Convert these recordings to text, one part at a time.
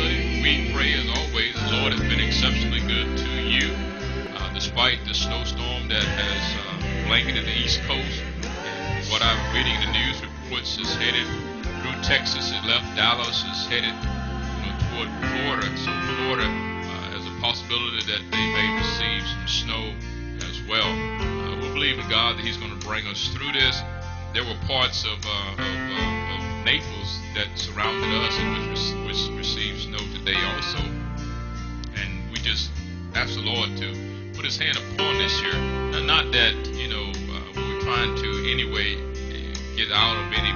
Sunday. We pray as always, Lord, it's been exceptionally good to you, despite the snowstorm that has blanketed the East Coast. And what I'm reading in the news reports is headed through Texas. It left Dallas, is headed toward Florida. So Florida has a possibility that they may receive some snow as well. We believe in God that He's going to bring us through this. There were parts of Naples that surrounded us and which received snow today also. And we just ask the Lord to put His hand upon this year. Now, not that, we're trying to anyway get out of any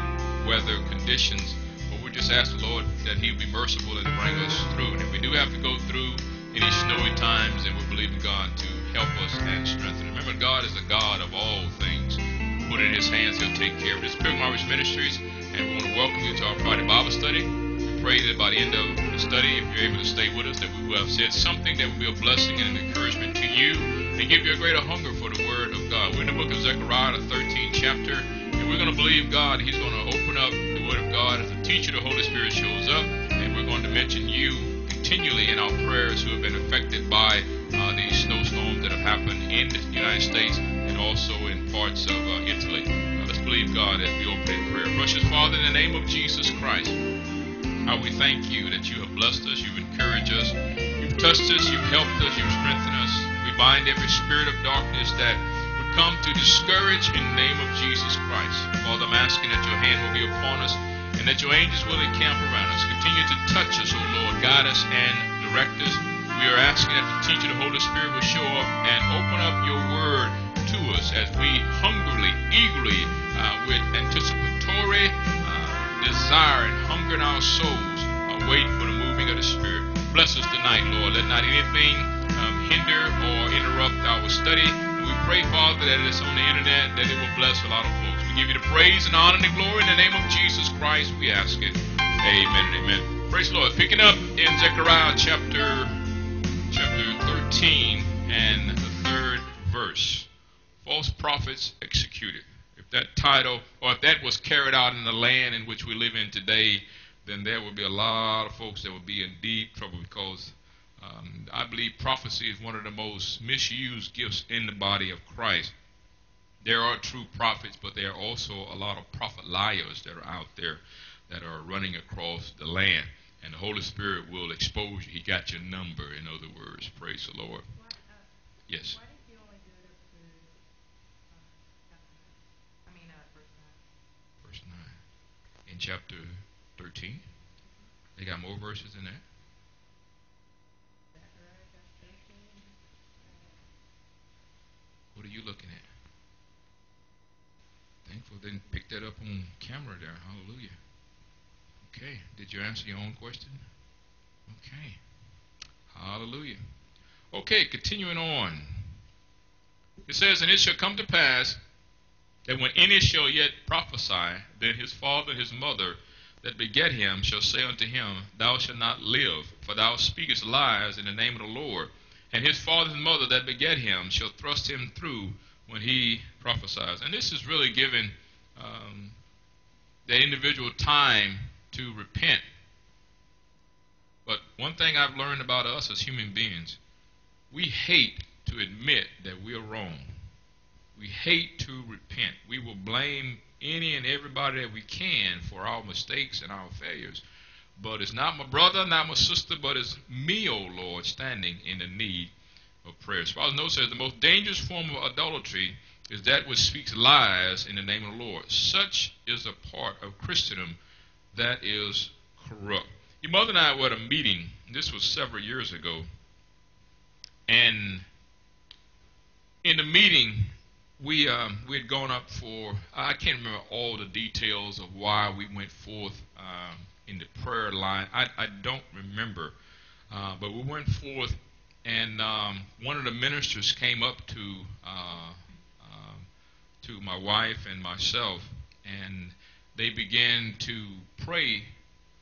weather conditions, but we just ask the Lord that He be merciful and bring us through. And if we do have to go through any snowy times, then we believe in God to help us and strengthen. Remember, God is the God of all things. Put it in His hands, He'll take care of it. It's Pilgrim Outreach Ministries, and we want to welcome you to our Friday Bible study. We pray that by the end of the study, if you're able to stay with us, that we will have said something that will be a blessing and an encouragement to you and give you a greater hunger for the Word of God. We're in the book of Zechariah, the 13th chapter, and we're going to believe God. He's going to open up the Word of God as the teacher, the Holy Spirit shows up, and we're going to mention you continually in our prayers who have been affected by these snowstorms that have happened in the United States and also in parts of Italy. Let's believe God as we open in prayer. Precious Father, in the name of Jesus Christ, how we thank you that you have blessed us, you've encouraged us, you've touched us, you've helped us, you've strengthened us. We bind every spirit of darkness that would come to discourage in the name of Jesus Christ. Father, I'm asking that your hand will be upon us and that your angels will encamp around us. Continue to touch us, O Lord, guide us and direct us. We are asking that the teacher, the Holy Spirit, will show up and open up your word to us as we hungrily, eagerly, with anticipatory desire and hunger in our souls, wait for the moving of the Spirit. Bless us tonight, Lord. Let not anything hinder or interrupt our study. And we pray, Father, that it's on the internet, that it will bless a lot of folks. We give you the praise and honor and the glory in the name of Jesus Christ. We ask it. Amen and amen. Praise the Lord. Picking up in Zechariah chapter 13 and the third verse. False prophets executed. If that title, or if that was carried out in the land in which we live in today, then there would be a lot of folks that would be in deep trouble, because I believe prophecy is one of the most misused gifts in the body of Christ. There are true prophets, but there are also a lot of prophet liars that are out there that are running across the land. And the Holy Spirit will expose you. He got your number, in other words. Praise the Lord. Yes. Why did you only do it up to verse 9? Verse 9. In chapter 13? They got more verses in there? What are you looking at? Thankful they didn't pick that up on camera there. Hallelujah. Okay, did you answer your own question? Okay, hallelujah. Okay, continuing on. It says, and it shall come to pass that when any shall yet prophesy, then his father and his mother that beget him shall say unto him, thou shalt not live, for thou speakest lies in the name of the Lord. And his father and mother that beget him shall thrust him through when he prophesies. And this is really giving the individual time to repent. But one thing I've learned about us as human beings, we hate to admit that we are wrong. We hate to repent. We will blame any and everybody that we can for our mistakes and our failures. But it's not my brother, not my sister, but it's me, O Lord, standing in the need of prayer. Spouse Note says the most dangerous form of idolatry is that which speaks lies in the name of the Lord. Such is a part of Christendom that is corrupt. Your mother and I were at a meeting, this was several years ago, and in the meeting we had gone up for, I can't remember all the details of why we went forth in the prayer line. I don't remember, but we went forth, and one of the ministers came up to my wife and myself, and they began to pray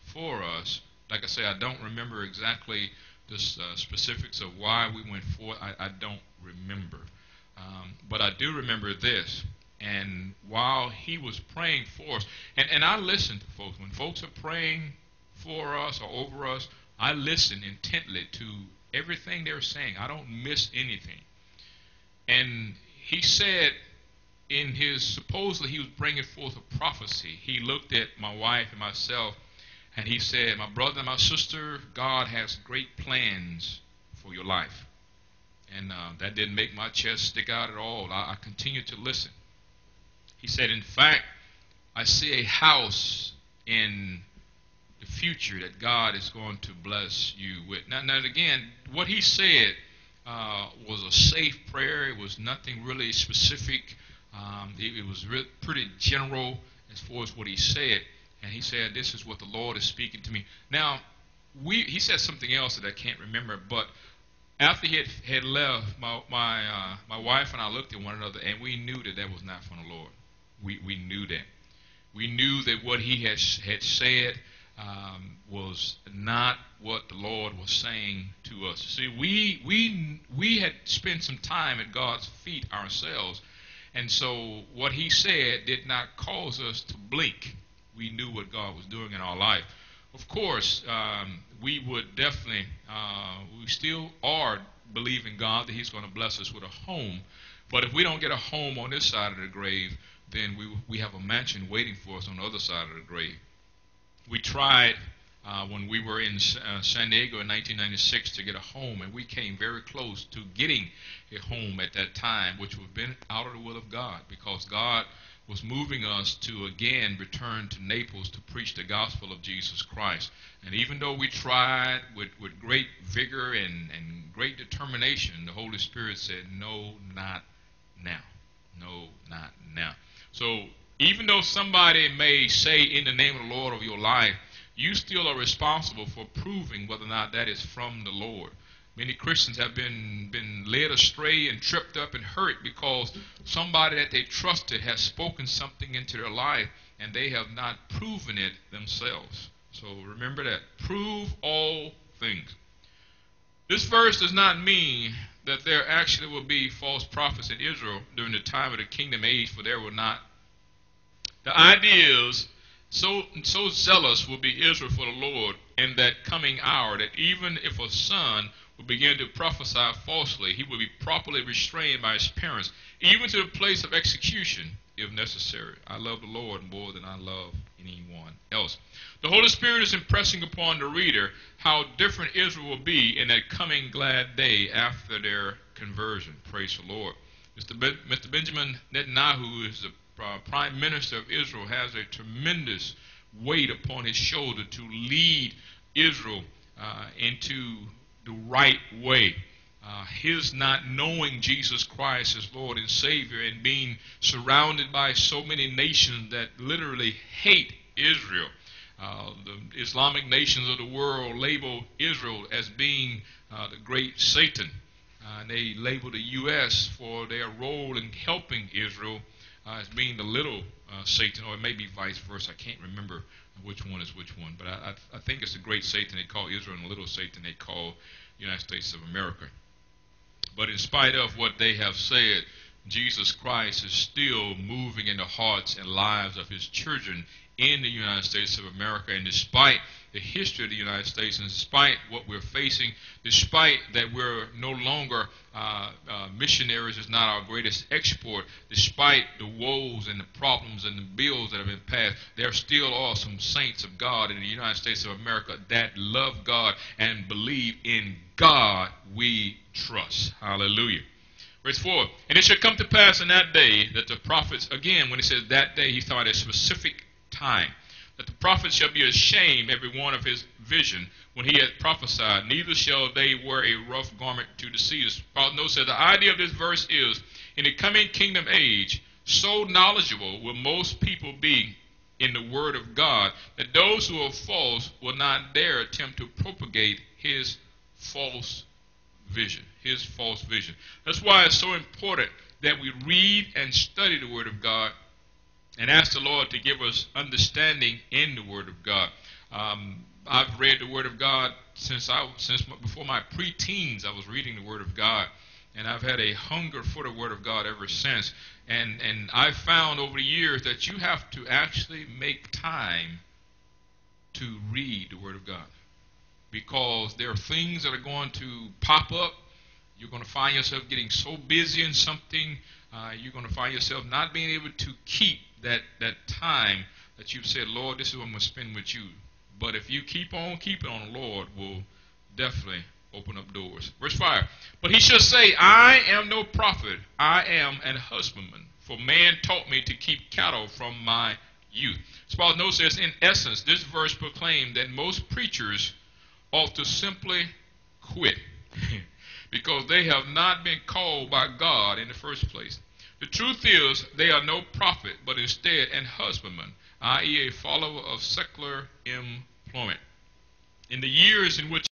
for us. Like I say, I don't remember exactly the specifics of why we went forth. I don't remember. But I do remember this. And while he was praying for us, and I listen to folks. When folks are praying for us or over us, I listen intently to everything they're saying. I don't miss anything. And he said in his, supposedly he was bringing forth a prophecy. He looked at my wife and myself and he said, my brother and my sister, God has great plans for your life. And that didn't make my chest stick out at all. I continued to listen. He said, in fact, I see a house in the future that God is going to bless you with. Now again, what he said was a safe prayer. It was nothing really specific. It was pretty general as far as what he said. And he said, this is what the Lord is speaking to me. Now, he said something else that I can't remember, but after he had left, my wife and I looked at one another, and we knew that that was not from the Lord. We knew that. We knew that what he had said was not what the Lord was saying to us. See, we had spent some time at God's feet ourselves, and so what he said did not cause us to blink. We knew what God was doing in our life. Of course, we would definitely, we still are believing God that he's going to bless us with a home. But if we don't get a home on this side of the grave, then we have a mansion waiting for us on the other side of the grave. We tried when we were in San Diego in 1996 to get a home, and we came very close to getting a home at that time, which would have been out of the will of God, because God was moving us to again return to Naples to preach the gospel of Jesus Christ. And even though we tried with great vigor and great determination, the Holy Spirit said, no, not now. No, not now. So even though somebody may say in the name of the Lord of your life, you still are responsible for proving whether or not that is from the Lord. Many Christians have been led astray and tripped up and hurt because somebody that they trusted has spoken something into their life and they have not proven it themselves. So remember that. Prove all things. This verse does not mean that there actually will be false prophets in Israel during the time of the kingdom age, for there will not. The idea is so zealous will be Israel for the Lord in that coming hour that even if a son will begin to prophesy falsely, he will be properly restrained by his parents, even to the place of execution if necessary. I love the Lord more than I love anyone else. The Holy Spirit is impressing upon the reader how different Israel will be in that coming glad day after their conversion. Praise the Lord. Mr. Benjamin Netanyahu, who is the Prime Minister of Israel, has a tremendous weight upon his shoulder to lead Israel into the right way. His not knowing Jesus Christ as Lord and Savior and being surrounded by so many nations that literally hate Israel. The Islamic nations of the world label Israel as being the great Satan. They label the U.S. for their role in helping Israel as being the little Satan, or it may be vice versa. I can't remember which one is which one, but I think it's the great Satan they call Israel and the little Satan they call the United States of America. But in spite of what they have said, Jesus Christ is still moving in the hearts and lives of his children in the United States of America. And despite the history of the United States, and despite what we're facing, despite that we're no longer missionaries is not our greatest export, despite the woes and the problems and the bills that have been passed, there still are some saints of God in the United States of America that love God and believe in God we trust. Hallelujah. Verse 4, and it shall come to pass in that day that the prophets, again, when it says that day, he's talking about a specific time, that the prophet shall be ashamed every one of his vision when he hath prophesied, neither shall they wear a rough garment to deceive us. Paul notes that the idea of this verse is, in the coming kingdom age, so knowledgeable will most people be in the word of God that those who are false will not dare attempt to propagate his false vision, his false vision. That's why it's so important that we read and study the word of God and ask the Lord to give us understanding in the word of God. I've read the word of God since before my preteens. I was reading the word of God, and I've had a hunger for the word of God ever since. And I've found over the years that you have to actually make time to read the word of God. because there are things that are going to pop up. You're going to find yourself getting so busy in something, you're going to find yourself not being able to keep that time that you've said, Lord, this is what I'm going to spend with you. But if you keep on keeping on, the Lord will definitely open up doors. Verse 5, but he should say, I am no prophet, I am an husbandman, for man taught me to keep cattle from my youth. Spouse Note says, in essence, this verse proclaimed that most preachers ought to simply quit because they have not been called by God in the first place. The truth is, they are no prophet, but instead an husbandman, i.e. a follower of secular employment. In the years in which